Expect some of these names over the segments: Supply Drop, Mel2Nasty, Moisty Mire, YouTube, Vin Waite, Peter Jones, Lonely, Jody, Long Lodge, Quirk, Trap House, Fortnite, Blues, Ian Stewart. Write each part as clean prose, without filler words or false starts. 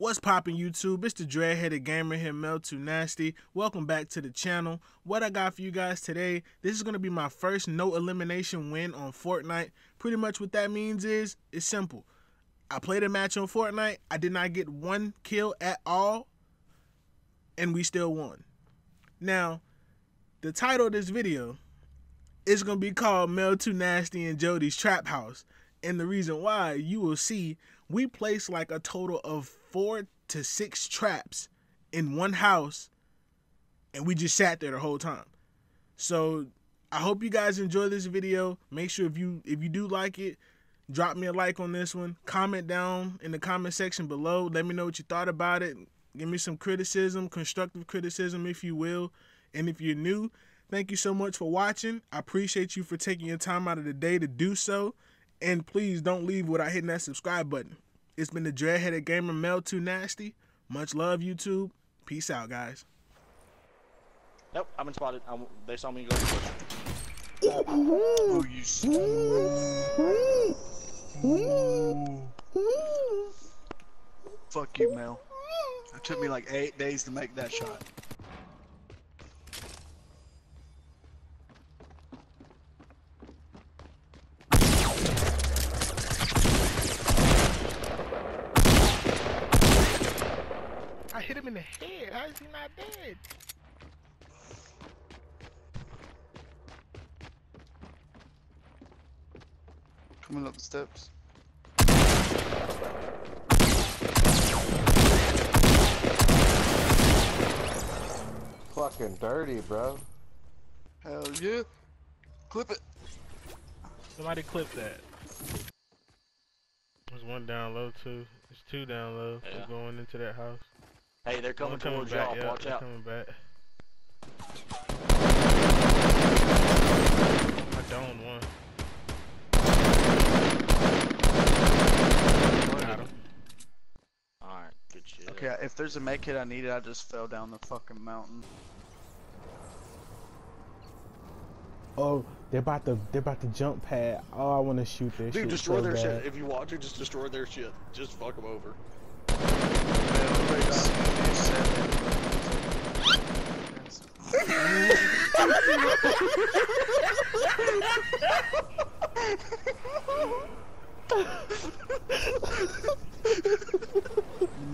What's poppin' YouTube? It's the dread-headed gamer here, Mel2Nasty. Welcome back to the channel. What I got for you guys today, this is gonna be my first no elimination win on Fortnite. Pretty much what that means is, it's simple. I played a match on Fortnite, I did not get one kill at all, and we still won. Now, the title of this video is gonna be called Mel2Nasty and Jody's Trap House. And the reason why, you will see, we placed like a total of 4 to 6 traps in one house, and we just sat there the whole time. So I hope you guys enjoy this video. Make sure if you do like it, drop me a like on this one. Comment down in the comment section below. Let me know what you thought about it. Give me some criticism, constructive criticism if you will. And if you're new, thank you so much for watching. I appreciate you for taking your time out of the day to do so. And please don't leave without hitting that subscribe button. It's been the dread-headed gamer, Mel2Nasty. Much love, YouTube. Peace out, guys. Nope, I've been spotted. They saw me go. Oh, you Fuck you, Mel. It took me like 8 days to make that shot. I hit him in the head. How is he not dead? Coming up the steps. Fucking dirty, bro. Hell yeah. Clip it. Somebody clip that. There's one down low, too. There's two down low. Yeah. We're going into that house. Hey, they're coming towards y'all. Yeah, watch out. Coming back. I downed one. Got him. Alright, good shit. Okay, if there's a med kit I needed, I just fell down the fucking mountain. Oh, they're about to jump pad. Oh, I want to shoot their shit. Dude, destroy so their bad shit. If you want to, just destroy their shit. Just fuck them over. Let me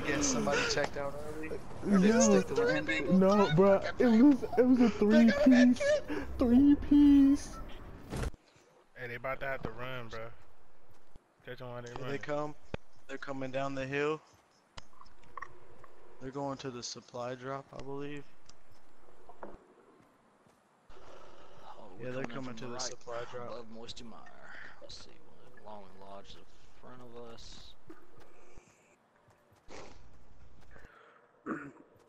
get somebody checked out early. No, bro, it was a three piece. Hey, they about to have to run, bro. Catch them while they run. They come. They're coming down the hill. They're going to the supply drop, I believe. Yeah, they're coming to the supply drop. Above Moisty Mire. Let's see, Long Lodge in front of us.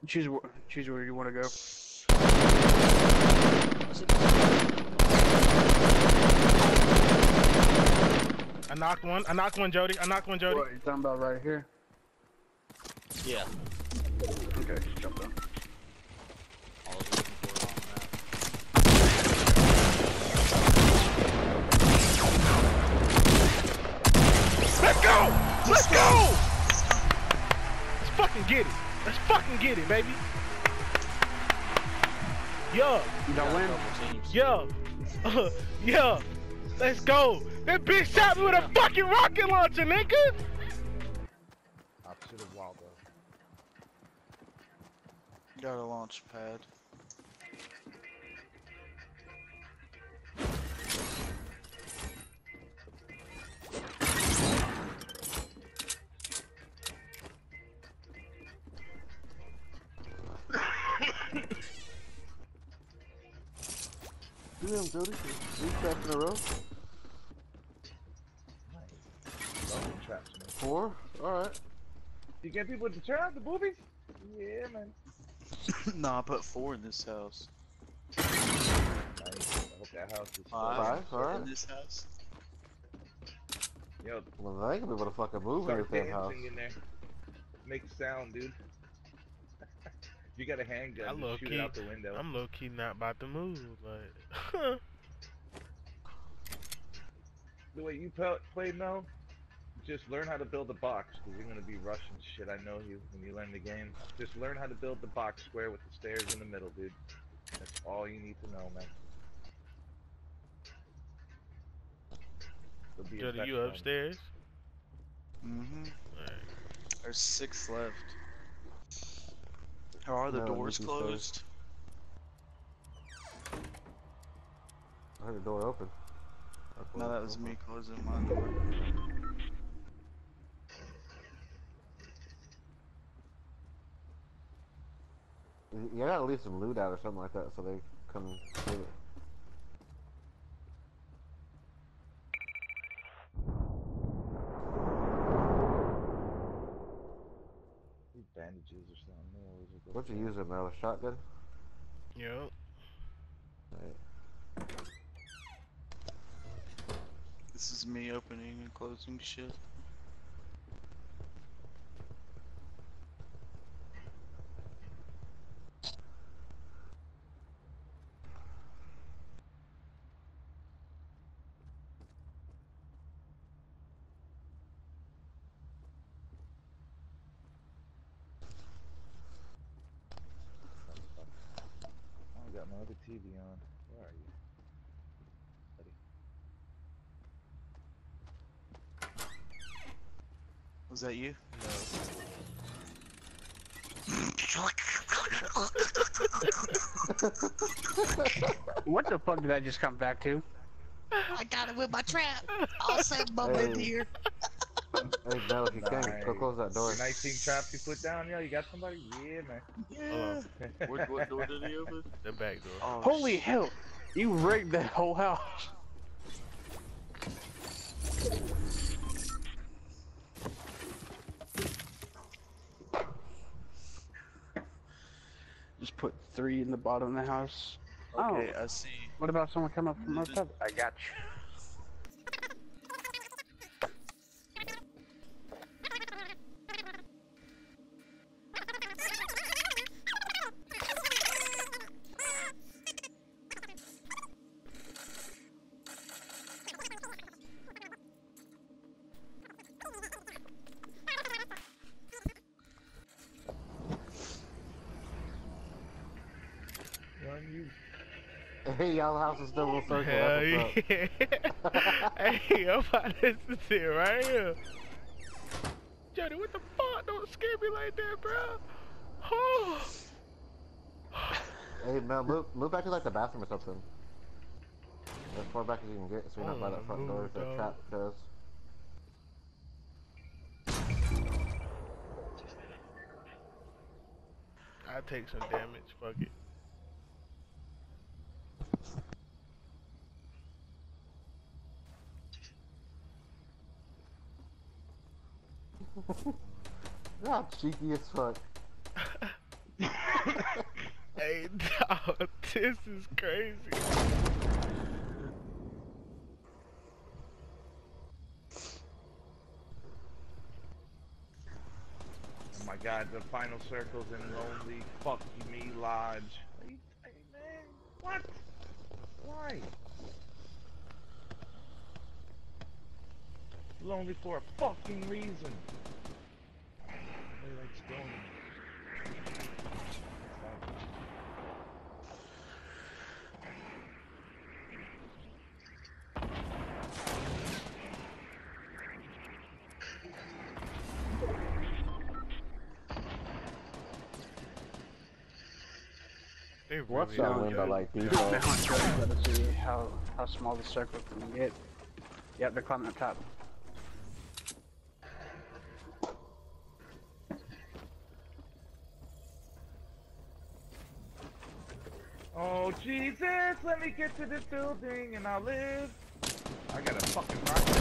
Choose where you want to go. I knocked one, Jody. What are you talking about right here? Yeah. Okay, just jump down. Let's go! Let's fucking get it. Baby. Yo. You don't win. Yo. Yo. Let's go. That bitch shot me with a fucking rocket launcher, nigga. I should have walled up. Got a launch pad. Damn, Jody, 3 traps in a row. Nice. 4? Alright. You get people with the trap, the boobies? Yeah, man. Nah, I put 4 in this house. Nice. I hope that house is 5. Alright. In this house. Yo. Well, I ain't gonna be able to fucking move in that house. In there. Make a sound, dude. You got a handgun, shoot it out the window. I'm low key not about to move, like. The way you played now, Just learn how to build a box, because you're going to be rushing shit. I know you when you learn the game. Just learn how to build the box square with the stairs in the middle, dude. That's all you need to know, man. Jody, you upstairs? Mm-hmm. Right. There's 6 left. How are the doors closed? I heard the door open. No, that was me closing my door. You gotta leave some loot out or something like that so they come and get it. Bandages or something. What'd you use, Mel? A shotgun? Yep. Alright. This is me opening and closing shit. I got my other TV on. Where are you? Was that you? No. What the fuck did I just come back to? I got it with my trap. I'll save my in here. Hey, Mel, if you can, go close that door. 19 traps you put down, yo. You got somebody? Yeah, man. Yeah. What door did he open? The back door. Oh, holy hell! You rigged that whole house. Just put 3 in the bottom of the house. Okay, oh, I see. What about someone come up from up top? I got you. Hey, y'all, house is still in circle. Yeah. Hey, I'm about to sit right here. Jody, what the fuck? Don't scare me like that, bro. Oh. Hey, man, move back to like the bathroom or something. As far back as you can get, so you're not by that front door that trap does. I take some damage. Fuck it. Y'all cheeky as fuck. Hey, dog, this is crazy. Oh my god, the final circle's in Lonely. Fuck me, Lodge. What? What? Why? Lonely for a fucking reason. They watch that win by like these. How small the circle can get. Yep, they're climbing up top. Oh Jesus, let me get to this building and I'll live. I got a fucking rocket.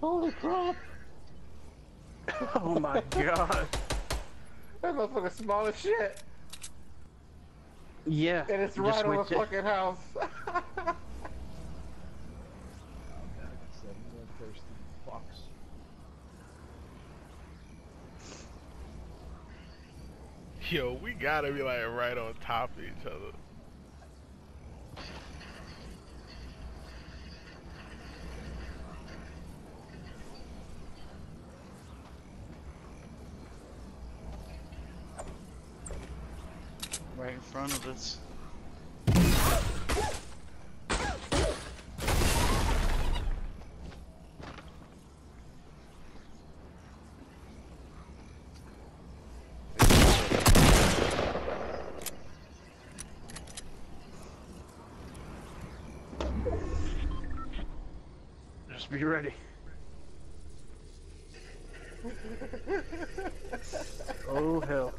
Holy crap! Oh my god! That motherfucker small as shit! Yeah. And it's right on the fucking house. Oh god, it's a more thirsty fox. Yo, we gotta be like right on top of each other. right in front of us. Just be ready. Oh hell.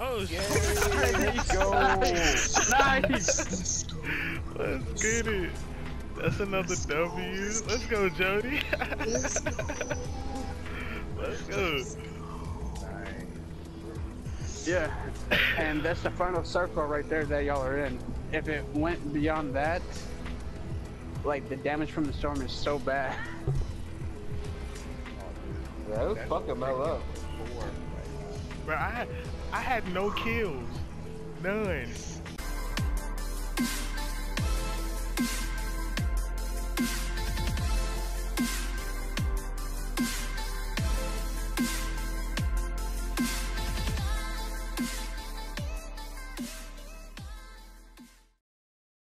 Oh shit! There you go! Nice! Let's get it! That's another W. Let's go, Jody. Let's go. Yeah, and that's the final circle right there that y'all are in. If it went beyond that, like the damage from the storm is so bad. Yeah, it was fucking Mel up. Bro, I had no kills, none.